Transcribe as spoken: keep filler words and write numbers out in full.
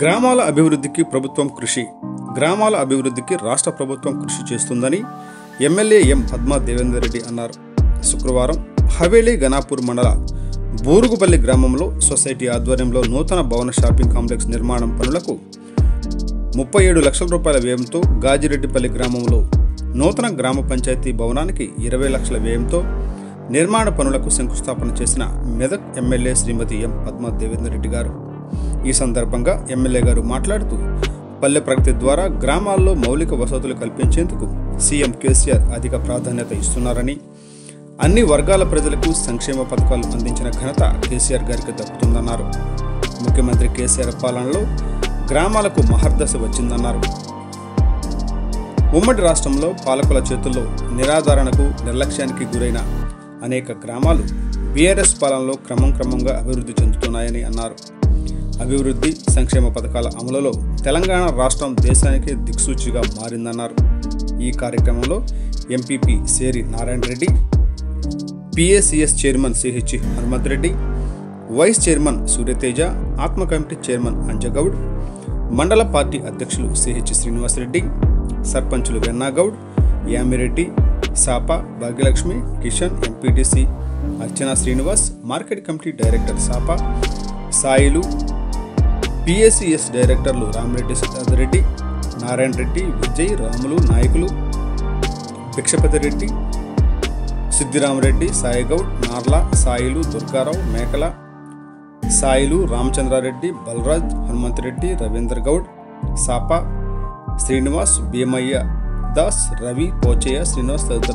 గ్రామాల అభివృద్ధికి ప్రభుత్వం కృషి గ్రామాల అభివృద్ధికి రాష్ట్ర ప్రభుత్వం కృషి చేస్తుందని ఎమ్మెల్యే ఎం పద్మా దేవేందర్ రెడ్డి అన్నారు. శుక్రవారం హవేలీ గణాపూర్ మండల బూరుగుపల్లి గ్రామంలో సొసైటీ ఆధ్వర్యంలో నూతన భవన షాపింగ్ కాంప్లెక్స్ నిర్మాణం పనులకు ముప్పై ఏడు లక్షల రూపాయల వ్యయంతో గాజిరెడ్డిపల్లి గ్రామంలో నూతన గ్రామ పంచాయతీ భవనానికి ఇరవై లక్షల వ్యయంతో నిర్మాణ పనులకు శంకుస్థాపన చేసిన మెదక్ ఎమ్మెల్యే శ్రీమతి ఎం పద్మా దేవేందర్ రెడ్డి గారు. ఈ సందర్భంగా ఎమ్మెల్యే గారు మాట్లాడుతూ పల్లె ప్రగతి ద్వారా గ్రామాల్లో మౌలిక వసతులు కల్పించేందుకు సీఎం కేసీఆర్ అధిక ప్రాధాన్యత ఇస్తున్నారని, అన్ని వర్గాల ప్రజలకు సంక్షేమ పథకాలు అందించిన ఘనత కేసీఆర్ గారికి దక్కుతుందన్నారు. ముఖ్యమంత్రి కేసీఆర్ పాలనలో గ్రామాలకు మహర్దశ వచ్చిందన్నారు. ఉమ్మడి రాష్ట్రంలో పాలకుల చేతుల్లో నిరాధారణకు నిర్లక్ష్యానికి గురైన అనేక గ్రామాలు బీఆర్ఎస్ పాలనలో క్రమం క్రమంగా అభివృద్ధి చెందుతున్నాయని అన్నారు. అభివృద్ధి సంక్షేమ పథకాల అమలులో తెలంగాణ రాష్ట్రం దేశానికి దిక్సూచిగా మారిందన్నారు. ఈ కార్యక్రమంలో MPP Seri Narayana Reddy, PACS chairman CH Hanumanth Reddy, vice chairman Suryateja, ఆత్మ కమిటీ చైర్మన్ అంజగౌడ్, మండల పార్టీ అధ్యక్షులు సిహెచ్ శ్రీనివాసరెడ్డి, సర్పంచులు Vennagoud, Yamireddy, Sapa Bhagyalakshmi, Kishan, MPTC Archana Srinivas, market committee director Sapa Sailu, PACS డైరెక్టర్లు రామిరెడ్డి సిద్ధార్థ రెడ్డి, నారాయణ రెడ్డి, విజయ్, రాములు, నాయకులు భిక్షపతి రెడ్డి, సిద్ధిరామరెడ్డి, సాయిగౌడ్, నార్లా, సాయిలు, దుర్గారావు, మేకల సాయిలు, రామచంద్రారెడ్డి, బలరాజ్, హనుమంత్ రెడ్డి, రవీంద్ర గౌడ్, సాపా శ్రీనివాస్, భీమయ్య దాస్, రవి, పోచయ్య, శ్రీనివాస్ తదితరులు